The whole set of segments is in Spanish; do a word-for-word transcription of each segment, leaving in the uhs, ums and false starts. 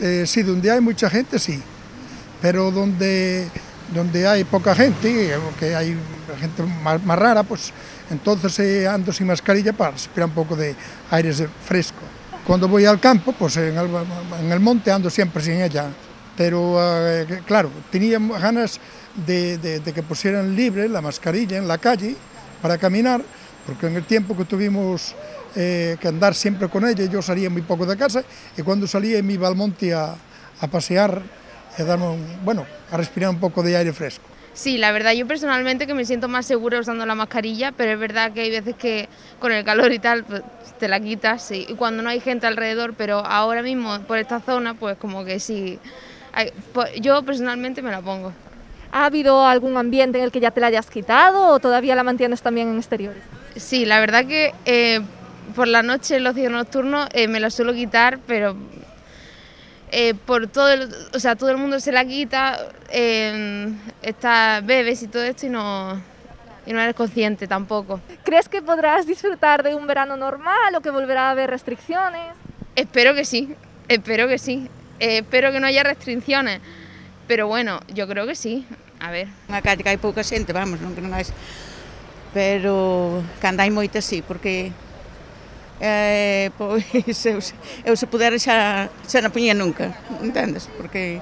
Eh, sí, donde hay mucha gente, sí, pero donde, donde hay poca gente, que hay gente más, más rara, pues entonces eh, ando sin mascarilla para respirar un poco de aire fresco. Cuando voy al campo, pues en el, en el monte ando siempre sin ella, pero eh, claro, tenía ganas de, de, de que pusieran libre la mascarilla en la calle para caminar, porque en el tiempo que tuvimos eh, que andar siempre con ella, yo salía muy poco de casa, y cuando salía me iba al monte a, a pasear, a darme un, bueno, a respirar un poco de aire fresco. Sí, la verdad, yo personalmente que me siento más segura usando la mascarilla, pero es verdad que hay veces que con el calor y tal, pues te la quitas, sí, y cuando no hay gente alrededor, pero ahora mismo por esta zona, pues como que sí, hay, pues, yo personalmente me la pongo. ¿Ha habido algún ambiente en el que ya te la hayas quitado o todavía la mantienes también en exteriores? Sí, la verdad que eh, por la noche, en los días nocturnos, eh, me la suelo quitar, pero eh, por todo el, o sea, todo el mundo se la quita, eh, está, bebes y todo esto y no, y no eres consciente tampoco. ¿Crees que podrás disfrutar de un verano normal o que volverá a haber restricciones? Espero que sí, espero que sí, eh, espero que no haya restricciones, pero bueno, yo creo que sí. A ver. Na calle que hai pouca xente, vamos, non que non hai, pero cando hai moita sí, porque eh, pois eu, eu se pudera xa, xa non poñía nunca, entendes? Porque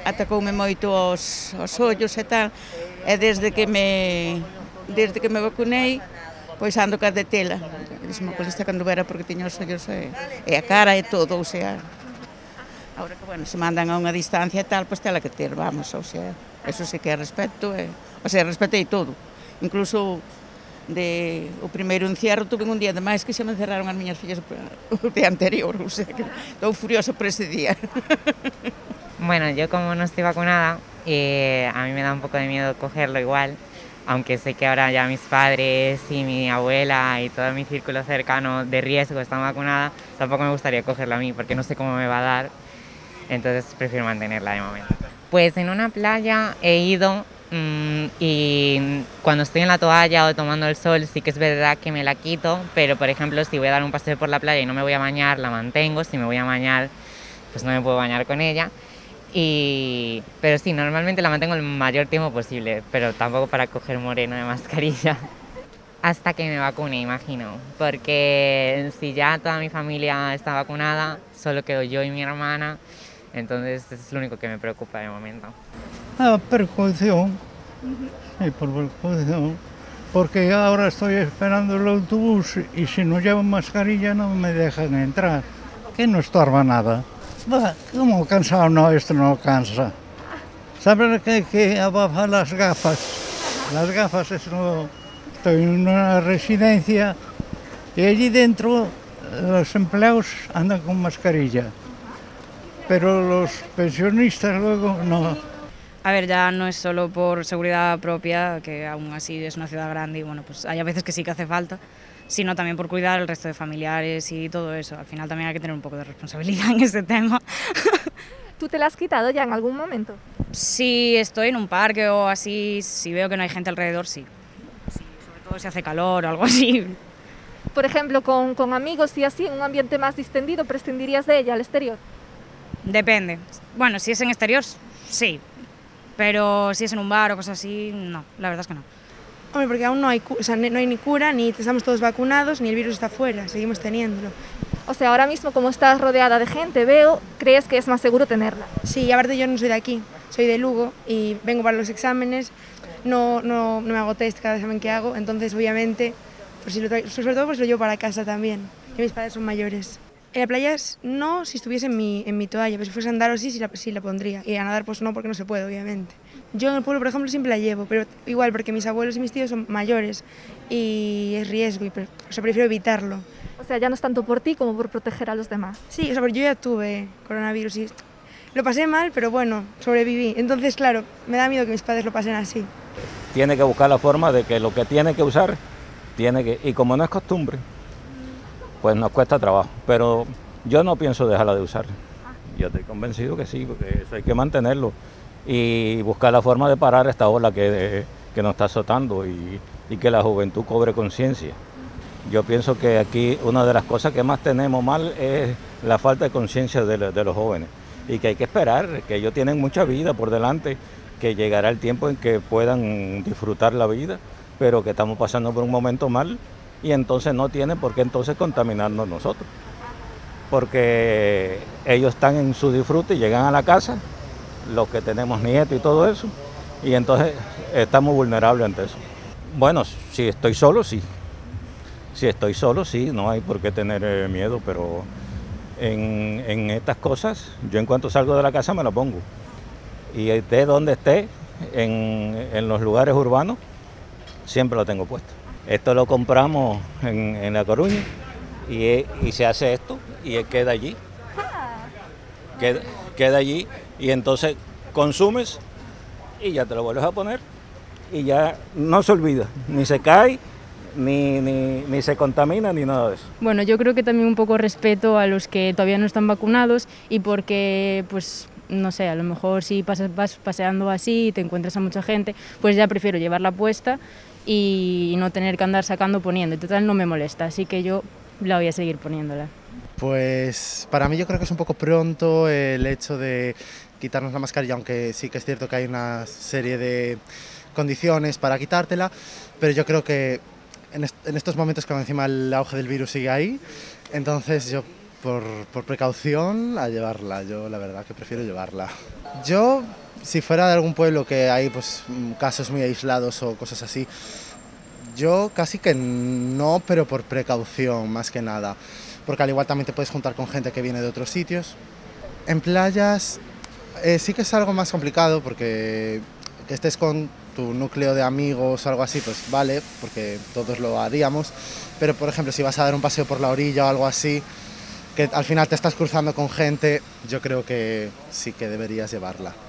atacoume moito os, os ollos e tal, e desde que me desde que me vacunei, pois ando ca de tela, dixeme con esta cando vera porque tiña os ollos e, e a cara e todo, ou sea, ahora que, bueno, se mandan a unha distancia e tal, pois tela que ter, vamos, ou sea, eso sí que é respeto, e, ou sea, respetei todo. Incluso de, o primeiro encierro tuve un día de máis que se me encerraron as miñas fillas o día anterior, ou sea, que estou furiosa por ese día. Bueno, yo como no estoy vacunada, eh, a mí me da un poco de miedo cogerlo igual, aunque sé que ahora ya mis padres y mi abuela y todo mi círculo cercano de riesgo están vacunadas, tampoco me gustaría cogerlo a mí porque no sé cómo me va a dar. Entonces prefiero mantenerla de momento. Pues en una playa he ido mmm, y cuando estoy en la toalla o tomando el sol sí que es verdad que me la quito, pero por ejemplo si voy a dar un paseo por la playa y no me voy a bañar, la mantengo, si me voy a bañar pues no me puedo bañar con ella. Y, pero sí, normalmente la mantengo el mayor tiempo posible, pero tampoco para coger moreno de mascarilla. Hasta que me vacune, imagino, porque si ya toda mi familia está vacunada, solo quedo yo y mi hermana. Entonces, eso es lo único que me preocupa de momento. Ah, precaución, sí, por precaución, porque ahora estoy esperando el autobús y si no llevo mascarilla no me dejan entrar, que no estorba nada. Va, como cansado no, esto no cansa. ¿Sabes que, que abajo las gafas? Las gafas es lo... Estoy en una residencia y allí dentro los empleados andan con mascarilla. Pero los pensionistas luego no. A ver, ya no es solo por seguridad propia, que aún así es una ciudad grande y bueno, pues hay a veces que sí que hace falta, sino también por cuidar el resto de familiares y todo eso. Al final también hay que tener un poco de responsabilidad en ese tema. ¿Tú te la has quitado ya en algún momento? Si estoy en un parque o así, si veo que no hay gente alrededor, sí. Sí, sobre todo si hace calor o algo así. Por ejemplo, con, con amigos y así, en un ambiente más distendido, ¿prescindirías de ella al exterior? Depende. Bueno, si es en exterior, sí. Pero si es en un bar o cosas así, no. La verdad es que no. Hombre, porque aún no hay, o sea, no hay ni cura, ni estamos todos vacunados, ni el virus está fuera. Seguimos teniéndolo. O sea, ahora mismo, como estás rodeada de gente, veo, ¿crees que es más seguro tenerla? Sí, y aparte yo no soy de aquí. Soy de Lugo y vengo para los exámenes. No, no, no me hago test cada examen que hago. Entonces, obviamente, por si lo traigo, sobre todo pues lo llevo para casa también. Y mis padres son mayores. En la playa no, si estuviese en mi, en mi toalla, pero si fuese a andar o sí, sí la, sí la pondría. Y a nadar pues no, porque no se puede, obviamente. Yo en el pueblo, por ejemplo, siempre la llevo, pero igual porque mis abuelos y mis tíos son mayores y es riesgo, y pre, o sea, prefiero evitarlo. O sea, ya no es tanto por ti como por proteger a los demás. Sí, o sea, yo ya tuve coronavirus y lo pasé mal, pero bueno, sobreviví. Entonces, claro, me da miedo que mis padres lo pasen así. Tiene que buscar la forma de que lo que tiene que usar, tiene que, y como no es costumbre, pues nos cuesta trabajo, pero yo no pienso dejarla de usar. Yo estoy convencido que sí, porque eso hay que mantenerlo y buscar la forma de parar esta ola que, que nos está azotando y, y que la juventud cobre conciencia. Yo pienso que aquí una de las cosas que más tenemos mal es la falta de conciencia de, de los jóvenes, y que hay que esperar, que ellos tienen mucha vida por delante, que llegará el tiempo en que puedan disfrutar la vida, pero que estamos pasando por un momento mal y entonces no tienen por qué entonces contaminarnos nosotros, porque ellos están en su disfrute y llegan a la casa, los que tenemos nietos y todo eso, y entonces estamos vulnerables ante eso. Bueno, si estoy solo, sí. Si estoy solo, sí, no hay por qué tener miedo, pero en, en estas cosas, yo en cuanto salgo de la casa me la pongo. Y esté donde esté, en, en los lugares urbanos, siempre lo tengo puesto. Esto lo compramos en, en La Coruña y, y se hace esto y queda allí. Queda, queda allí y entonces consumes y ya te lo vuelves a poner y ya no se olvida, ni se cae. Ni, ni, ni se contamina ni nada de eso. Bueno, yo creo que también un poco respeto a los que todavía no están vacunados, y porque, pues, no sé, a lo mejor si pasas, vas paseando así y te encuentras a mucha gente, pues ya prefiero llevarla puesta y no tener que andar sacando poniendo. En total no me molesta, así que yo la voy a seguir poniéndola. Pues para mí yo creo que es un poco pronto el hecho de quitarnos la mascarilla, aunque sí que es cierto que hay una serie de condiciones para quitártela, pero yo creo que En, est en estos momentos, cuando encima el auge del virus sigue ahí, entonces yo por, por precaución a llevarla, yo la verdad que prefiero llevarla. Yo, si fuera de algún pueblo que hay pues casos muy aislados o cosas así, yo casi que no, pero por precaución más que nada, porque al igual también te puedes juntar con gente que viene de otros sitios. En playas eh, sí que es algo más complicado, porque que estés con tu núcleo de amigos o algo así, pues vale, porque todos lo haríamos, pero por ejemplo si vas a dar un paseo por la orilla o algo así, que al final te estás cruzando con gente, yo creo que sí que deberías llevarla.